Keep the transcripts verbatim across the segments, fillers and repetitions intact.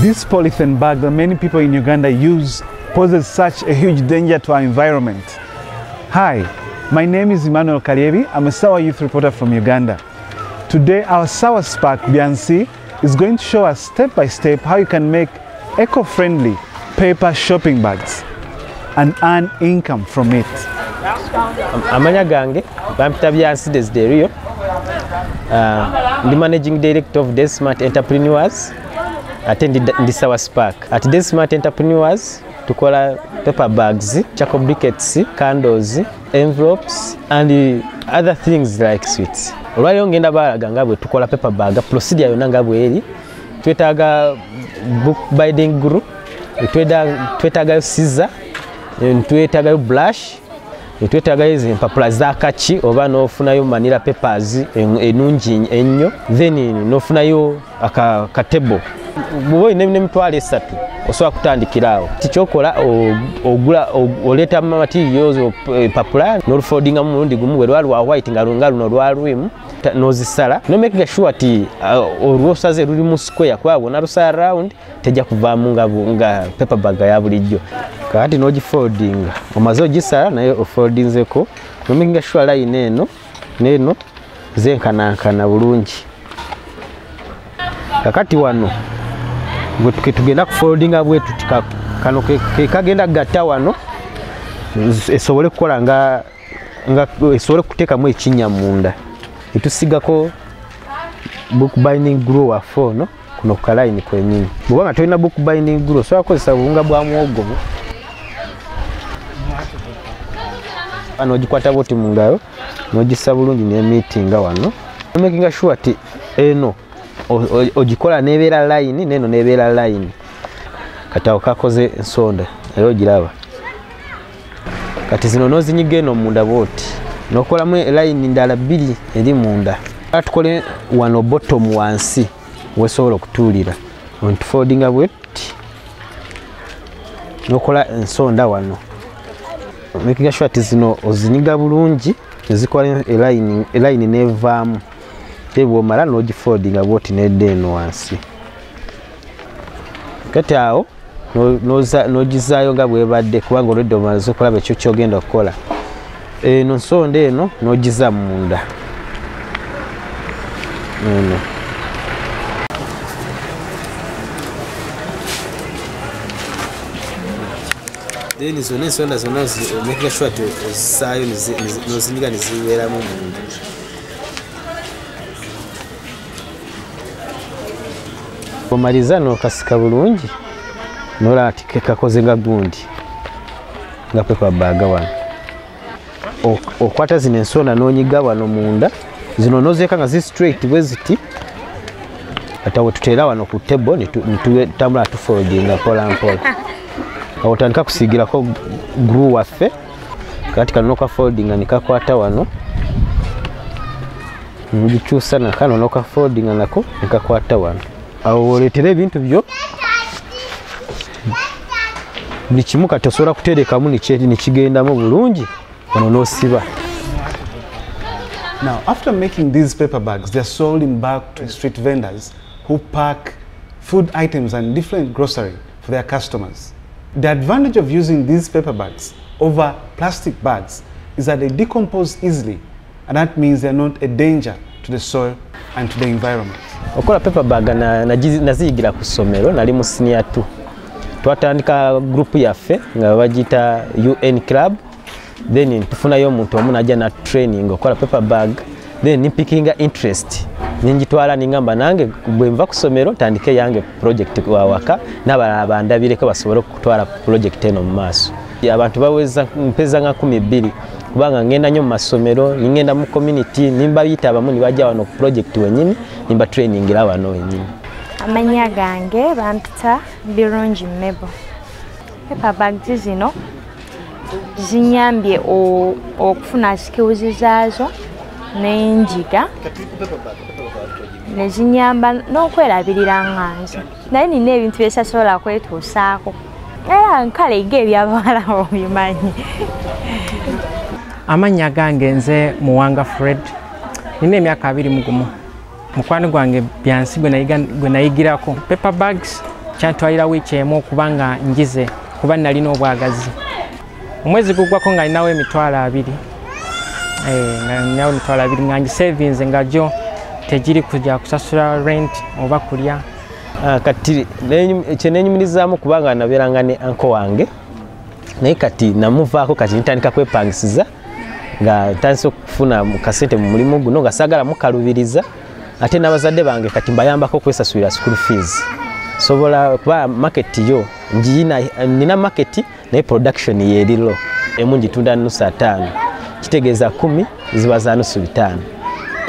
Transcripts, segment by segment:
This polythene bag that many people in Uganda use poses such a huge danger to our environment. Hi, my name is Emmanuel Kaliebi. I'm a Sawa Youth Reporter from Uganda. Today, our Sawa Spark, Bianci, is going to show us step by step how you can make eco-friendly paper shopping bags and earn income from it. Amanya Gange, Bampita Bianci desde Rio. The managing director of Desmart Entrepreneurs. Attended the Sawa Spark. At Desmart Entrepreneurs, to call paper bags, chocolate briquettes, candles, envelopes, and other things like sweets. Olwali ongenda bagangabwe tukola paper bag, procedure yonna ngabwe eri. Twetaaga book binding glue, twetaaga scissor, twetaaga brush, twetaaga empapula zakaki oba n'ofunayo manila papers enungi ennyo, then n'ofunayo akatebo. Muboyi ne mitwale esatu osoba kutandikirawo tichokola ogula oleta mati yozo papula n'olufodinga mu lundi gumu wali wa white ngalunga luno lwalwimu n'ozisala no make sure ti olwosaze luli mu square kwabo nalusala round tejja kuvaamu ngabunga paper bag ya bulijjo kati n'ogifoldinga omaze ogisala nayo ofoldinzeko no make sure line eno neno zenkanankana bulungi kakati wano gwe tugenda kufoldinga bwetu kano ke kagenda gatta wano esobole kukola nga nga esobole kuteekamu ekinnya munda etusigako book binding glue wafo no kuno kukalayini kwenyini bwoba nga tolina book binding glue sobola kukozesa buwunga bwa mwogo ano ogikwata bwoti mu ngalo n'ogissa bulungi n'emiitinga wano making sure ti eno ogikola nebeera layini neno nebeera layini kati awo kakoze ensonda era ogiraba kati zino nozinyiga eno munda booti nokolamu layini ndala bbiri eri munda atukole wano bottom wansi wesobola okutuulira ontufoldinga bweti nokola ensonda wano making sure ati zino ozinyiga bulungi ezikola elayini elayini nevaamu tebo mara no gifoldinga bwoti ne deno wansi kati awo noza nogizaayo nga bwe badde kubanga olwedde omaze okulaba ekyo kyogenda okukola eno nsonda eno nogiza munda eno then izo n'ensonda zonna omeka sure ti ozisaayo nozinyiga nezibeeramu munda omaliza n'okasika bulungi n'olaba nti kakoze nga gundi nga paper bag wano okwata zino ensonda n'onyiga wano munda zino nozeeka nga zi straight bwe ziti ate we tuteera wano ku table netutambula tufoldinga mpola mpola awo otandika kusiigirako glue waffe kati kano n'okafoldinga nekakwata wano nogikyusa nakano n'okafoldinga nako nekakwata wano awo oleetera ebintu byo buli kimu kati osobola kuterekamu nekigendamu bulungi ono n'osiba. Now after making these paper bags they are sold in back to street vendors who pack food items and different grocery for their customers. The advantage of using these paper bags over plastic bags is that they decompose easily and that means they are not a danger to the soil and to the environment. Okola paper bag na naziyigira ku somero nali mu senior two. Twatandika group yaffe nga bagita U N Club. Then tufunayo omuntu omu najja na training okola paper bag. Then nipikinga interest. Ninjitwala ningamba nange bwe nva ku somero tandike yange project wa waka n'abalala bandabireko basobole okutwala project eno mu maaso. Abantu baweza mpeza nga kumi bbiri. Kubanga ngenda nyo masomero ngenda mu community nimba yita abamu nibaja wano project wenyini nimba training era wano wenyini Amanya Gange bampita birungi mebo paper bag zino zinyambye okufuna skills zaazo n'enjiga ne zinyamba n'okwerabirira nganze naye nina ebintu byesasobola kwetuusaako Amanya Gange nze Muwanga Fred. Nina emyaka abiri mugumu. Mukwano gwange Bianci gwe nayigirako. Paper bags kyantwalira wiiki emu okubanga njize kuba nalina obwagazi. Omwezi gugwako nga ninawo emitwalo abiri. Eh, nga ninawo emitwalo abiri nga savings nga jo tejiri kujja kusasula rent oba kulya. Ah, kati ekyenenyumirizaamu kubanga nabeeranga ne anko wange. Naye kati namuvaako kati nitandika kwepangisiza nga ntandise okufuna mu kasente mu mulimu guno nga saagala mukalubiriza ate n'abazadde bange kati mbayambako okwesasulira school fees. Sobola kuba market yo njina nina market na production yerilo emungi tunda nusu atano kitegeza kumi ziba za nusu bitano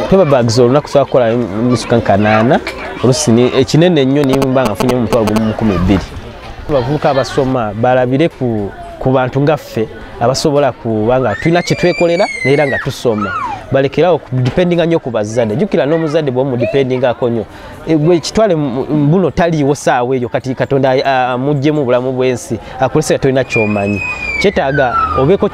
paper bags oluna kusakola nusu kankanana rusini ekinene nnyo nimba ngafunye mu twago mu kumi na bbiri bavuka abasoma balabire ku ku bantu ngaffe abasobola kubanga tulina kitwekolera neera nga tusoma balekerawo dependinga nnyo ku bazadde jukira n'omuzadde bw'omu dependinga akonyo egwe kitwale mbuno taliwo saawe eyo kati katonda amujje mu bulamu bwensi akulesera tolina kyomanyi kyetaaga obeko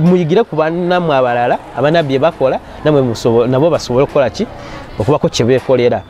muyigire ku bannamu abalala abanabye bakola namwe nabo basobole okukola ki okubako kye beekolera.